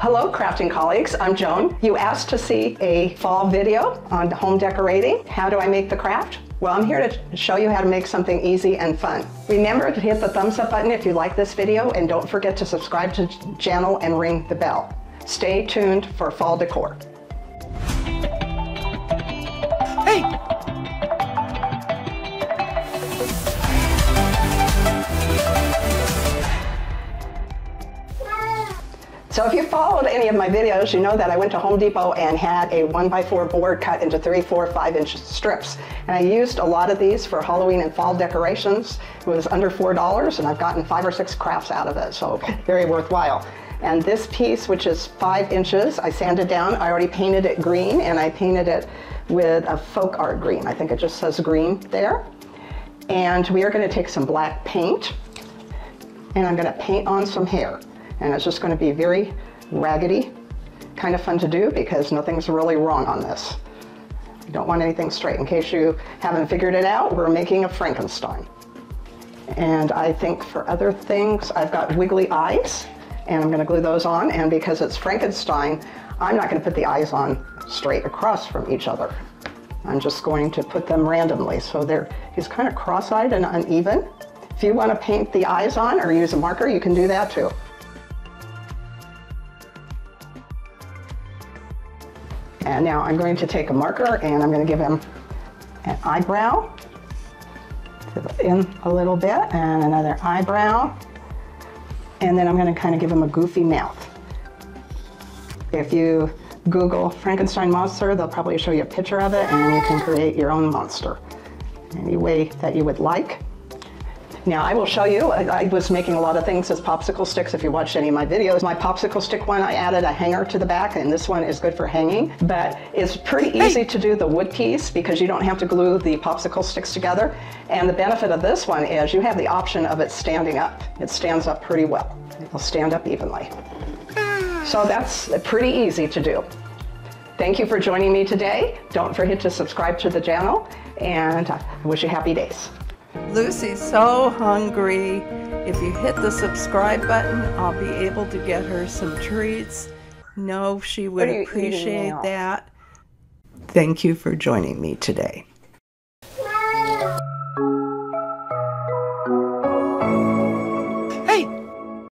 Hello, crafting colleagues. I'm Joan. You asked to see a fall video on home decorating. How do I make the craft? Well, I'm here to show you how to make something easy and fun. Remember to hit the thumbs up button if you like this video, and don't forget to subscribe to the channel and ring the bell. Stay tuned for fall decor. Hey! So if you followed any of my videos, you know that I went to Home Depot and had a 1x4 board cut into 3, 4, 5-inch strips. And I used a lot of these for Halloween and fall decorations. It was under $4, and I've gotten 5 or 6 crafts out of it, so very worthwhile. And this piece, which is 5 inches, I sanded down. I already painted it green, and I painted it with a folk art green. I think it just says green there. And we are going to take some black paint, and I'm going to paint on some hair. And it's just going to be very raggedy, kind of fun to do because nothing's really wrong on this. You don't want anything straight. In case you haven't figured it out, we're making a Frankenstein. And I think for other things, I've got wiggly eyes, and I'm going to glue those on. And because it's Frankenstein, I'm not going to put the eyes on straight across from each other. I'm just going to put them randomly. So he's kind of cross-eyed and uneven. If you want to paint the eyes on or use a marker, you can do that too. And now I'm going to take a marker, and I'm going to give him an eyebrow in a little bit, and another eyebrow, and then I'm going to kind of give him a goofy mouth. If you Google Frankenstein monster, they'll probably show you a picture of it, and you can create your own monster any way that you would like. Now I will show you, I was making a lot of things as popsicle sticks. If you watched any of my videos, my popsicle stick one, I added a hanger to the back, and this one is good for hanging. But it's pretty easy to do the wood piece because you don't have to glue the popsicle sticks together. And the benefit of this one is you have the option of it standing up. It stands up pretty well. It'll stand up evenly. So that's pretty easy to do. Thank you for joining me today. Don't forget to subscribe to the channel, and I wish you happy days. Lucy's so hungry. If you hit the subscribe button, I'll be able to get her some treats. No, she would appreciate that. Thank you for joining me today.